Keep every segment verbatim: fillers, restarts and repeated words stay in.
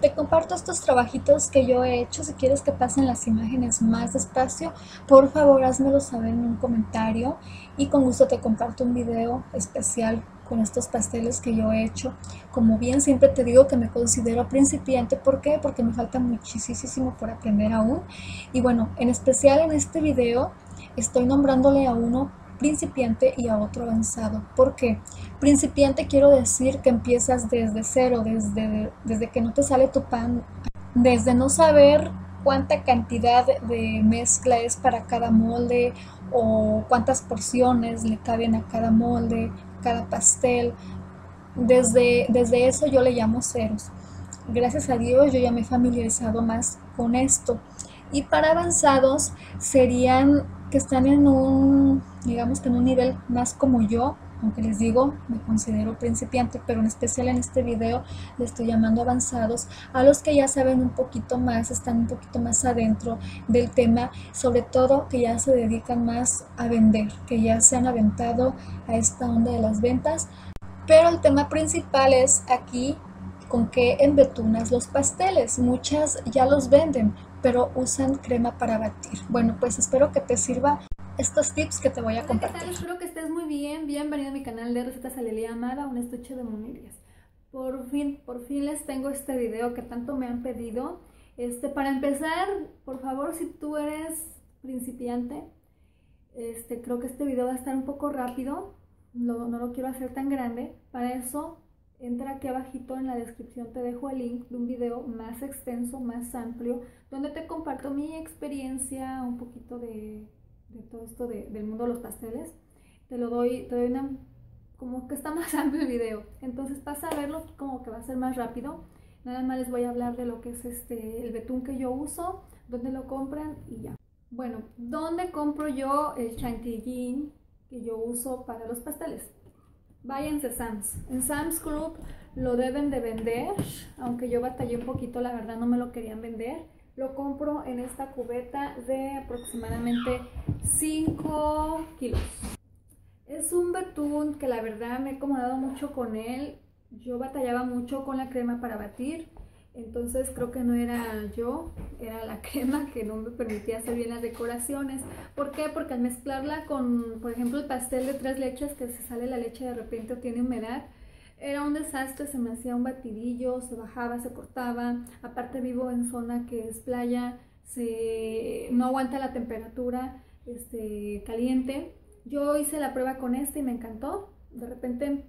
Te comparto estos trabajitos que yo he hecho. Si quieres que pasen las imágenes más despacio, por favor házmelo saber en un comentario y con gusto te comparto un video especial con estos pasteles que yo he hecho. Como bien siempre te digo que me considero principiante, ¿por qué? Porque me falta muchísimo por aprender aún. Y bueno, en especial en este video estoy nombrándole a uno principiante y a otro avanzado. ¿Por qué? Principiante quiero decir que empiezas desde cero, desde, desde que no te sale tu pan, desde no saber cuánta cantidad de mezcla es para cada molde o cuántas porciones le caben a cada molde, cada pastel. Desde, desde eso yo le llamo ceros. Gracias a Dios yo ya me he familiarizado más con esto. Y para avanzados serían que están en un, digamos que en un nivel más como yo, aunque les digo, me considero principiante, pero en especial en este video le estoy llamando avanzados a los que ya saben un poquito más, están un poquito más adentro del tema, sobre todo que ya se dedican más a vender, que ya se han aventado a esta onda de las ventas. Pero el tema principal es aquí con qué embetunas los pasteles. Muchas ya los venden, pero usan crema para batir. Bueno, pues espero que te sirva estos tips que te voy a compartir. Hola, ¿qué tal? Espero que estés muy bien. Bienvenido a mi canal de recetas Aleliamada, un estuche de munirias. Por fin, por fin les tengo este video que tanto me han pedido. Este, para empezar, por favor, si tú eres principiante, este, creo que este video va a estar un poco rápido. No, no lo quiero hacer tan grande. Para eso, entra aquí abajito en la descripción, te dejo el link de un video más extenso, más amplio, donde te comparto mi experiencia, un poquito de, de todo esto de, del mundo de los pasteles. Te lo doy, te doy una, como que está más amplio el video, entonces pasa a verlo, como que va a ser más rápido. Nada más les voy a hablar de lo que es este, el betún que yo uso, dónde lo compran y ya. Bueno, ¿dónde compro yo el chantilly que yo uso para los pasteles? Váyanse a Sam's. En Sam's Club lo deben de vender, aunque yo batallé un poquito, la verdad no me lo querían vender. Lo compro en esta cubeta de aproximadamente cinco kilos. Es un betún que la verdad me he acomodado mucho con él. Yo batallaba mucho con la crema para batir, entonces creo que no era yo, era la crema que no me permitía hacer bien las decoraciones. ¿Por qué? Porque al mezclarla con, por ejemplo, el pastel de tres leches, que se sale la leche de repente o tiene humedad, era un desastre, se me hacía un batidillo, se bajaba, se cortaba. Aparte vivo en zona que es playa, se, no aguanta la temperatura este, caliente. Yo hice la prueba con este y me encantó. De repente,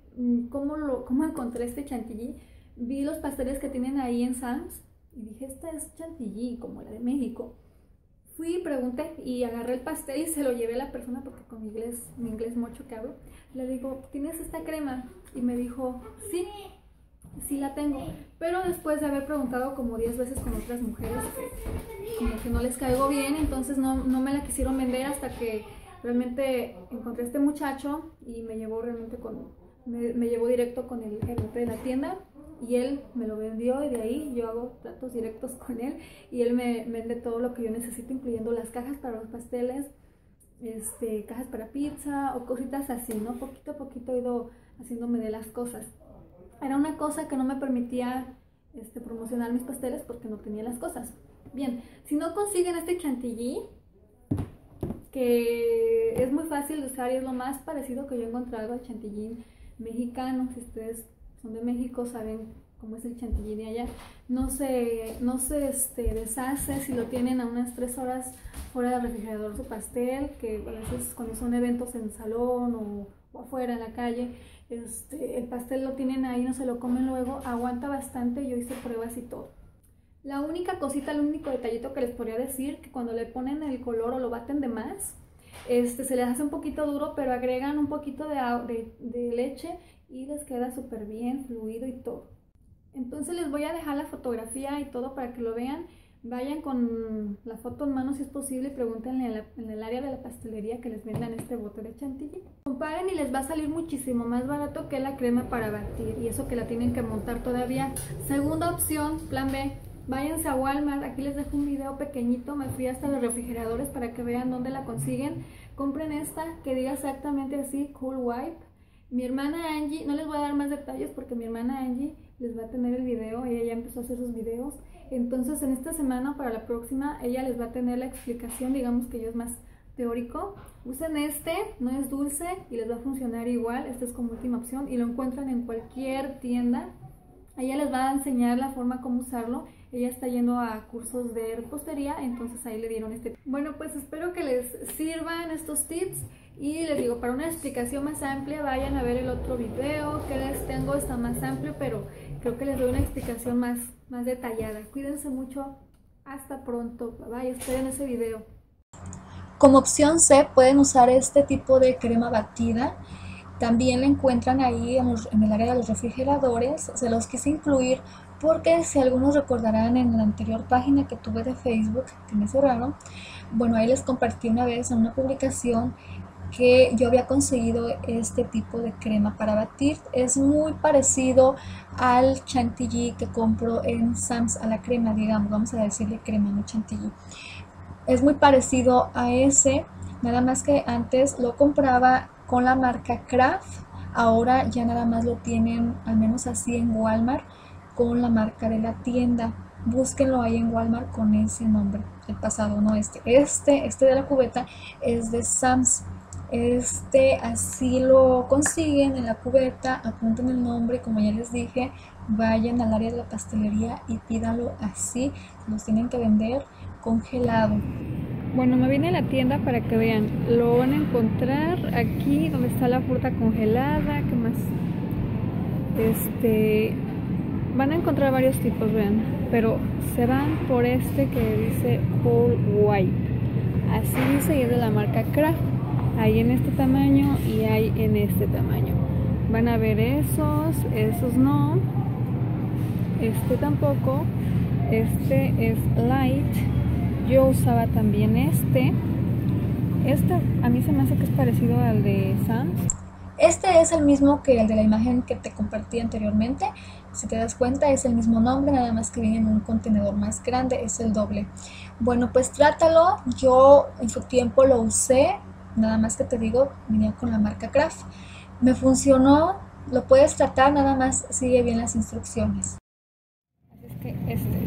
¿cómo, lo, cómo encontré este chantilly? Vi los pasteles que tienen ahí en Sam's y dije, esta es chantilly, como la de México. Fui, pregunté y agarré el pastel y se lo llevé a la persona, porque con mi inglés, mi inglés mocho que hablo, le digo, ¿tienes esta crema? Y me dijo, sí, sí la tengo. Pero después de haber preguntado como diez veces con otras mujeres, como que no les caigo bien, entonces no, no me la quisieron vender hasta que realmente encontré a este muchacho y me llevó realmente con, me, me llevó directo con el gerente de la tienda. Y él me lo vendió y de ahí yo hago tratos directos con él y él me vende todo lo que yo necesito, incluyendo las cajas para los pasteles, este, cajas para pizza o cositas así, ¿no? Poquito a poquito he ido haciéndome de las cosas. Era una cosa que no me permitía este, promocionar mis pasteles porque no tenía las cosas. Bien, si no consiguen este chantilly, que es muy fácil de usar y es lo más parecido que yo he encontrado al chantilly mexicano, si ustedes son de México, saben cómo es el chantilly de allá. No se, no se este, deshace si lo tienen a unas tres horas fuera del refrigerador su pastel, que a veces cuando son eventos en salón o, o afuera en la calle, este, el pastel lo tienen ahí, no se lo comen luego, aguanta bastante, yo hice pruebas y todo. La única cosita, el único detallito que les podría decir, que cuando le ponen el color o lo baten de más, este, se les hace un poquito duro, pero agregan un poquito de, de, de leche y les queda súper bien, fluido y todo. Entonces les voy a dejar la fotografía y todo para que lo vean. Vayan con la foto en mano si es posible y pregúntenle en, la, en el área de la pastelería que les vendan este bote de chantilly. Comparen y les va a salir muchísimo más barato que la crema para batir, y eso que la tienen que montar todavía. Segunda opción, plan be, váyanse a Walmart. Aquí les dejo un video pequeñito, me fui hasta los refrigeradores para que vean dónde la consiguen. Compren esta que diga exactamente así, Cool White. Mi hermana Angie, no les voy a dar más detalles porque mi hermana Angie les va a tener el video, ella ya empezó a hacer sus videos. Entonces en esta semana o para la próxima ella les va a tener la explicación, digamos que yo es más teórico. Usen este, no es dulce y les va a funcionar igual, este es como última opción y lo encuentran en cualquier tienda. Ella les va a enseñar la forma como usarlo, ella está yendo a cursos de repostería, entonces ahí le dieron este. Bueno, pues espero que les sirvan estos tips y les digo, para una explicación más amplia vayan a ver el otro video que les tengo, está más amplio, pero creo que les doy una explicación más, más detallada. Cuídense mucho, hasta pronto, bye bye, esperen ese video. Como opción C pueden usar este tipo de crema batida. También la encuentran ahí en, los, en el área de los refrigeradores, se los quise incluir porque si algunos recordarán en la anterior página que tuve de Facebook, que me cerraron, bueno, ahí les compartí una vez en una publicación que yo había conseguido este tipo de crema para batir. Es muy parecido al chantilly que compro en Sam's, a la crema, digamos, vamos a decirle crema, no chantilly. Es muy parecido a ese, nada más que antes lo compraba con la marca Kraft, ahora ya nada más lo tienen, al menos así en Walmart, con la marca de la tienda. Búsquenlo ahí en Walmart con ese nombre, el pasado, no este. Este, este de la cubeta es de Sam's. Este así lo consiguen en la cubeta, apunten el nombre, como ya les dije, vayan al área de la pastelería y pídanlo así, los tienen que vender congelado. Bueno, me vine a la tienda para que vean, lo van a encontrar aquí donde está la fruta congelada, ¿qué más? Este, van a encontrar varios tipos, vean, pero se van por este que dice Whole White, así dice y es de la marca Kraft, hay en este tamaño y hay en este tamaño, van a ver esos, esos no, este tampoco, este es light. Yo usaba también este, este a mí se me hace que es parecido al de Sam's. Este es el mismo que el de la imagen que te compartí anteriormente, si te das cuenta es el mismo nombre, nada más que viene en un contenedor más grande, es el doble. Bueno, pues trátalo, yo en su tiempo lo usé, nada más que te digo, venía con la marca Kraft, me funcionó, lo puedes tratar, nada más sigue bien las instrucciones. Así es que este